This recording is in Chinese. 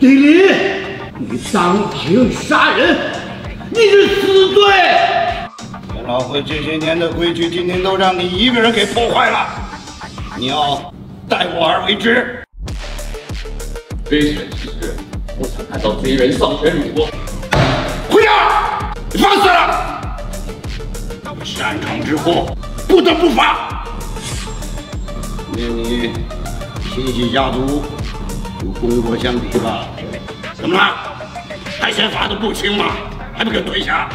李林，你当庭杀人，你是死罪。元老会这些年的规矩，今天都让你一个人给破坏了，你要待我而为之。非权之事，不想看到贼人丧权辱国。回家，你放肆了！我擅长之祸，不得不罚。命你洗洗家族。 有功过相抵吧？怎么了？还嫌罚的不轻吗？还不给我退下？